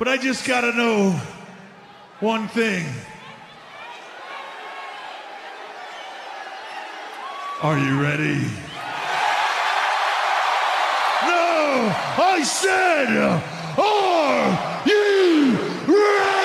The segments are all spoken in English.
But I just gotta know one thing. Are you ready? No! I said, are you ready?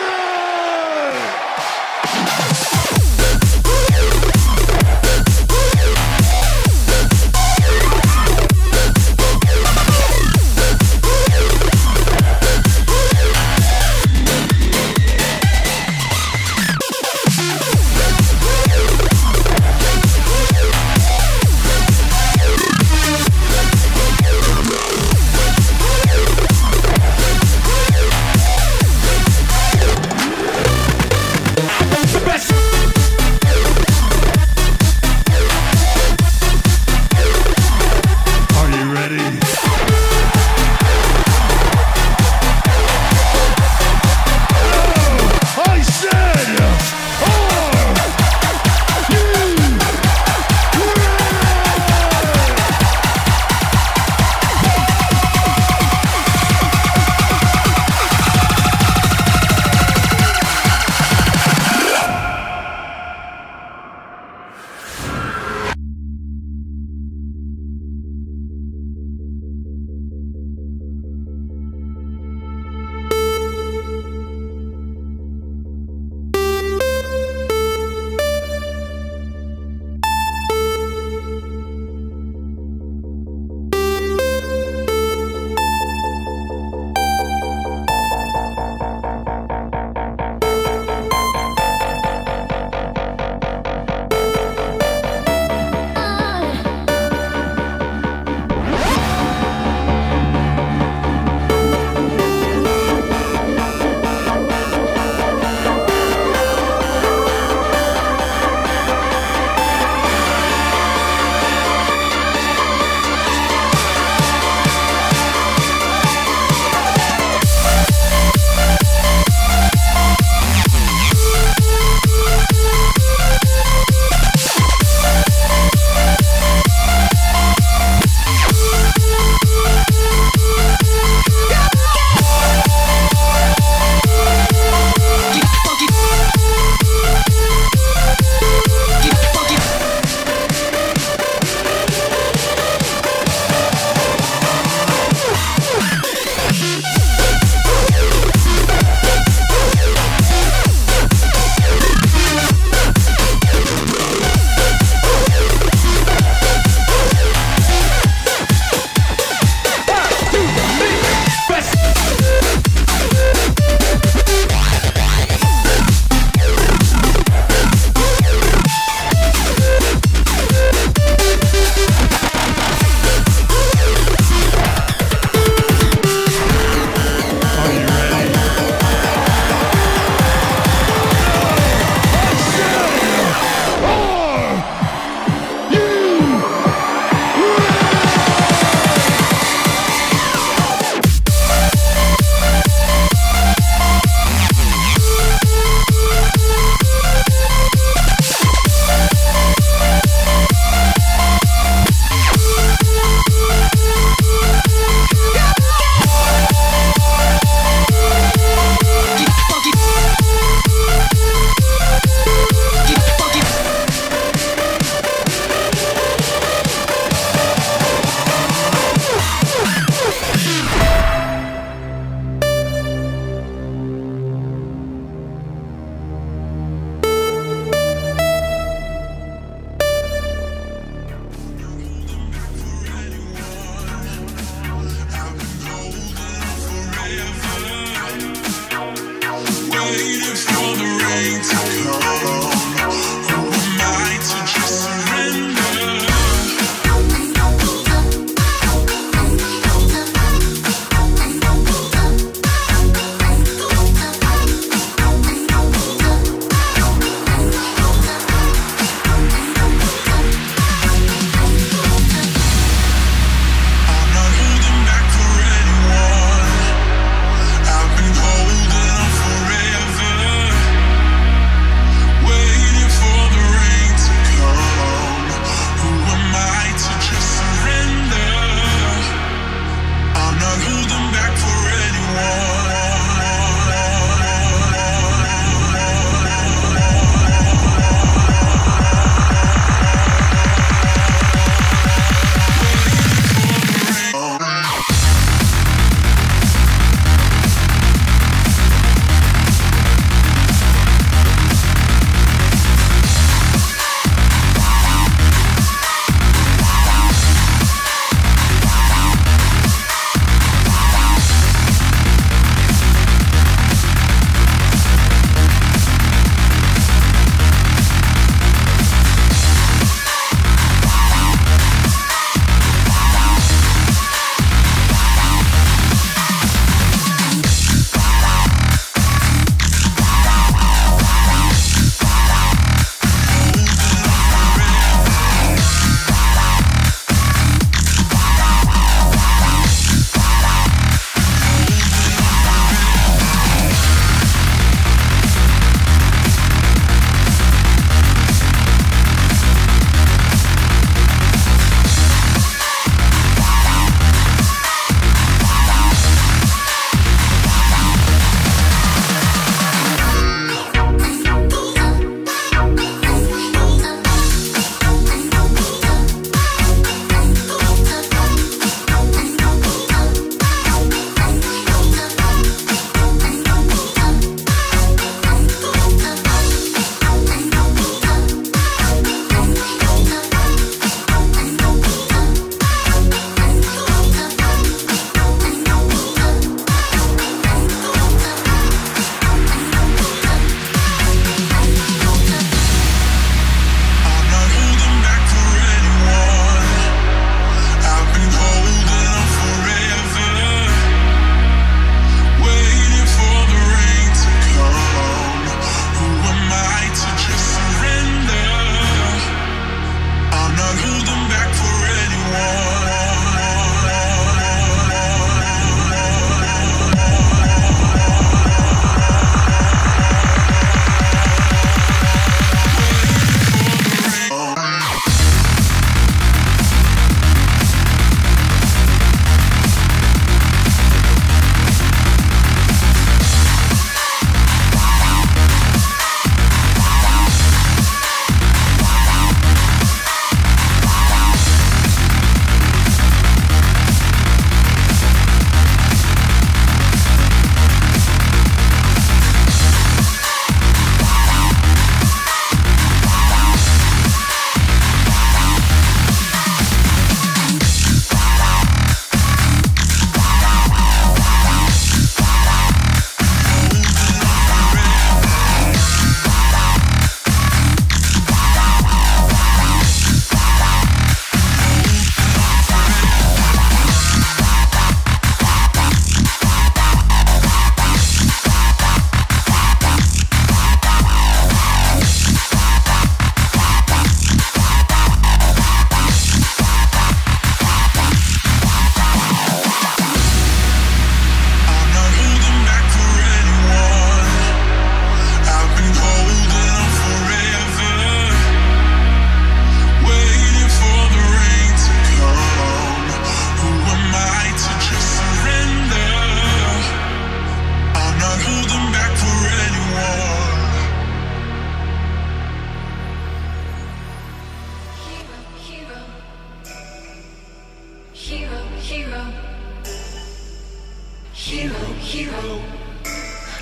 hero.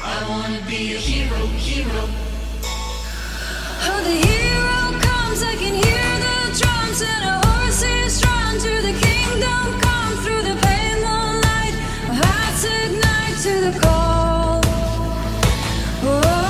I wanna be a hero, hero. Oh, the hero comes, I can hear the drums and a horse is drawn to the kingdom come. Through the pale moonlight, our hearts ignite to the call. Hero, hero.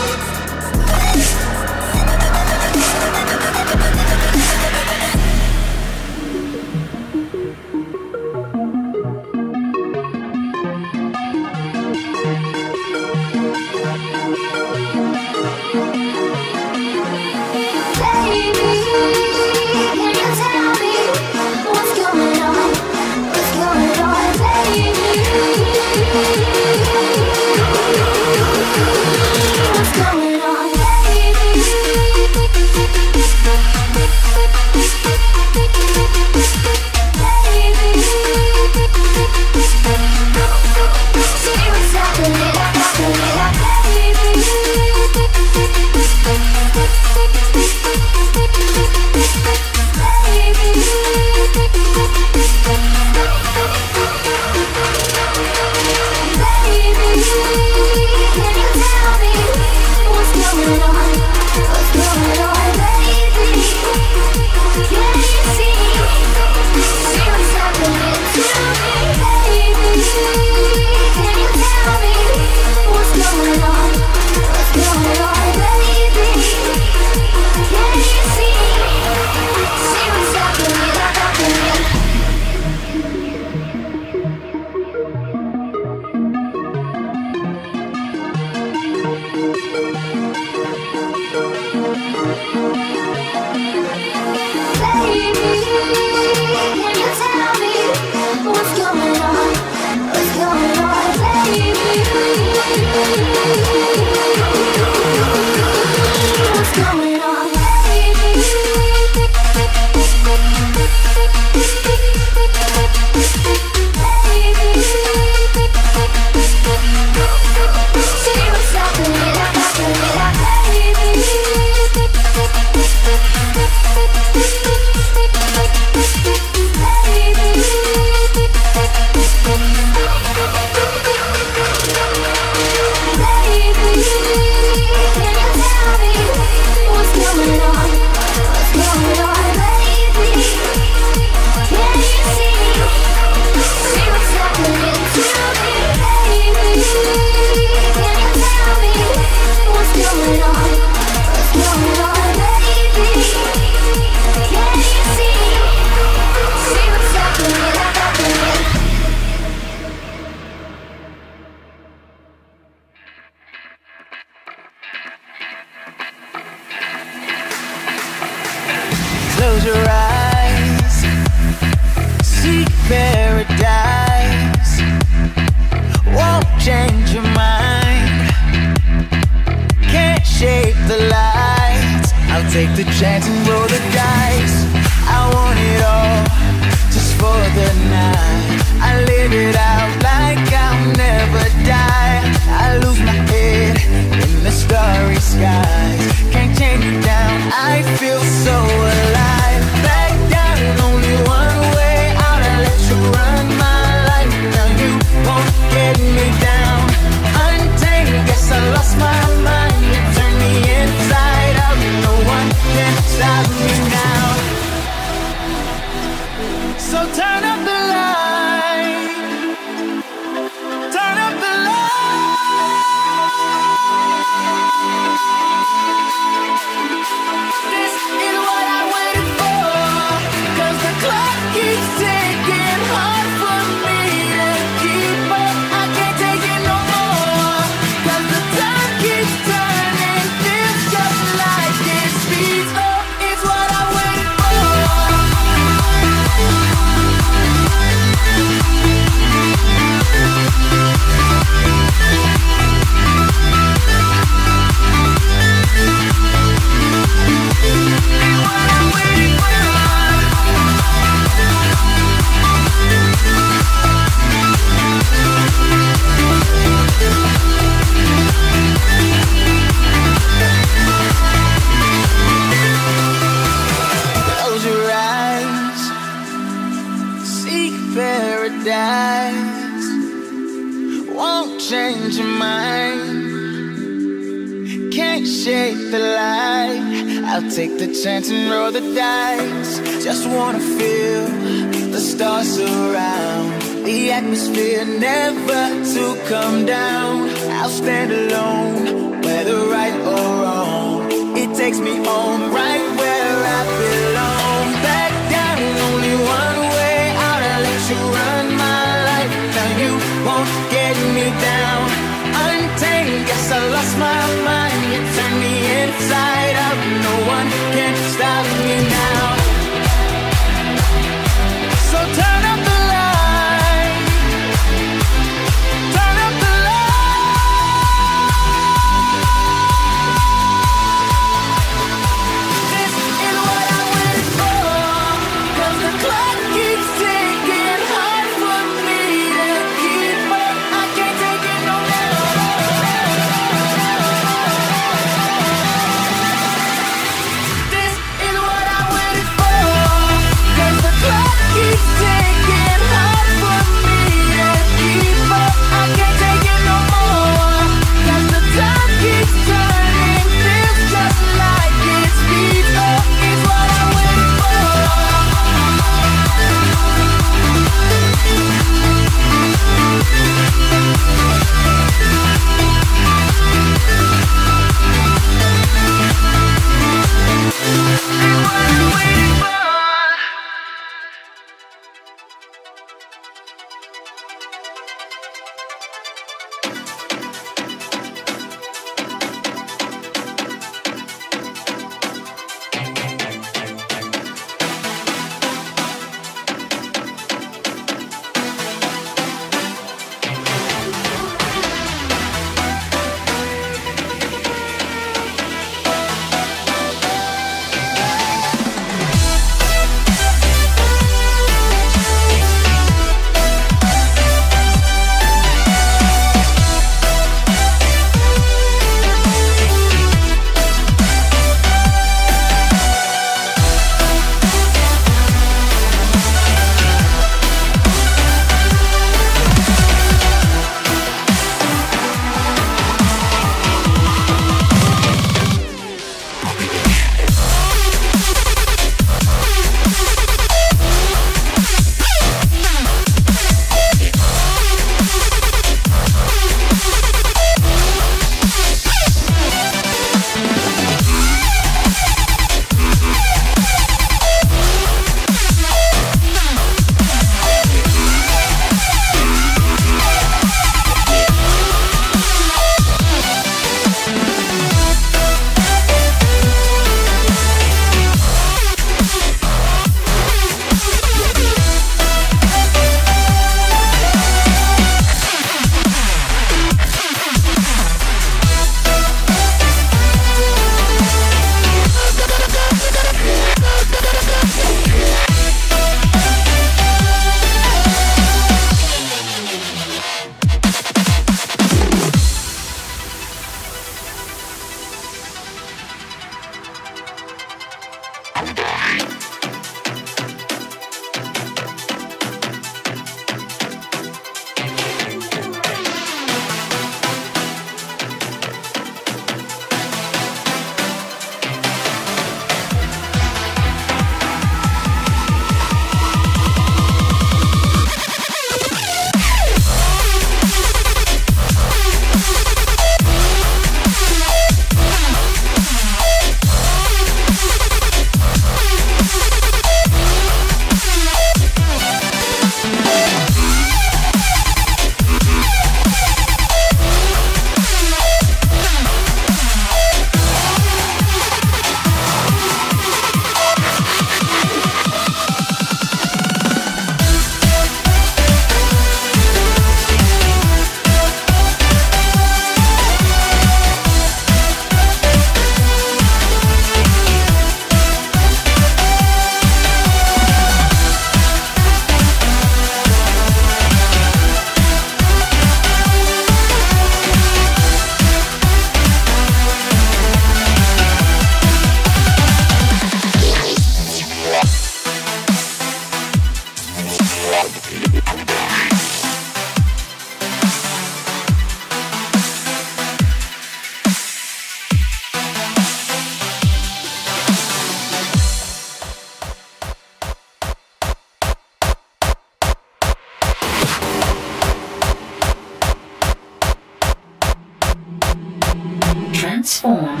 Transform.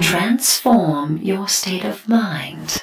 Transform your state of mind.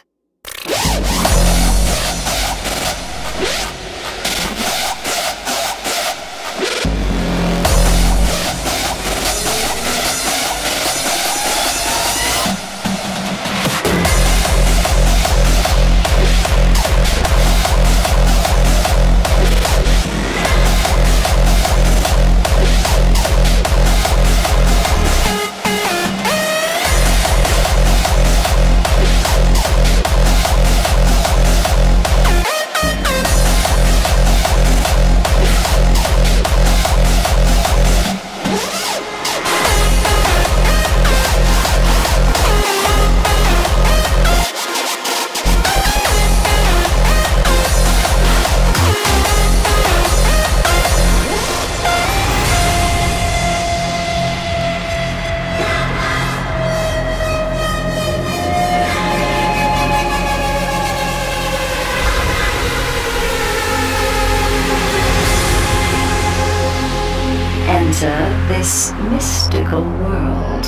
Enter this mystical world.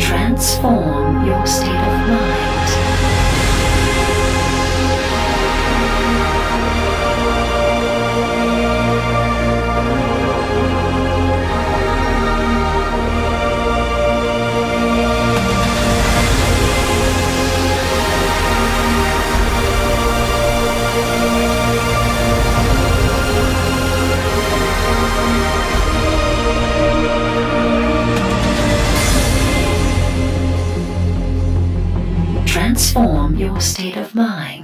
Transform your state of mind. Transform your state of mind.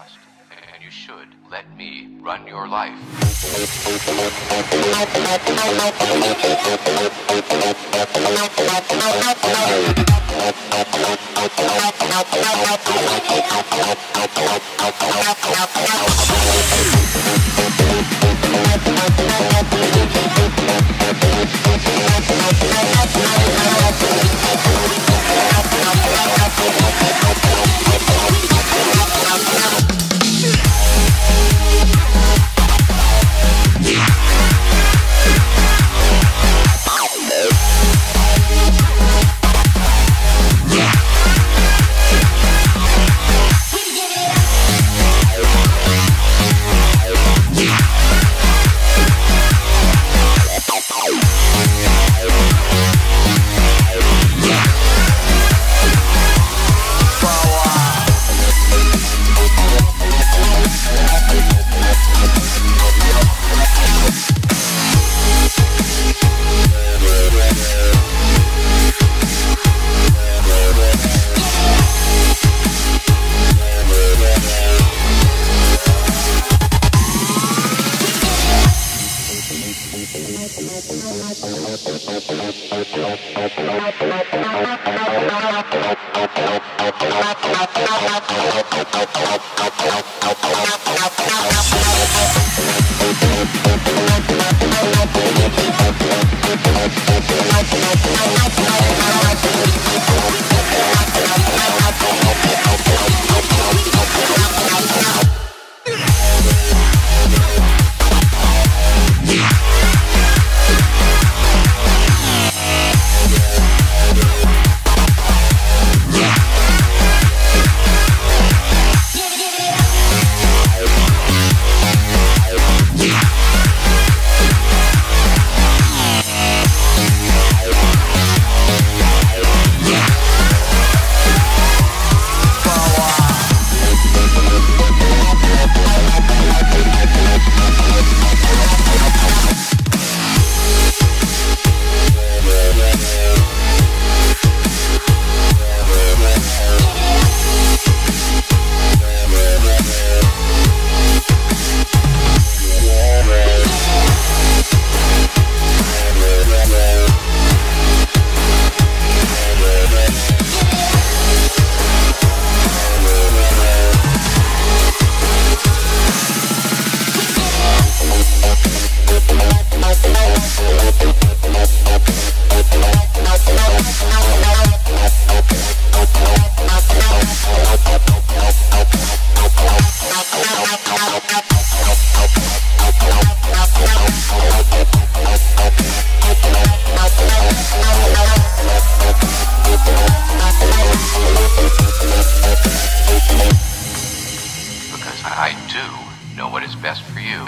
trust, and you should let me run your life. Because I do know what is best for you.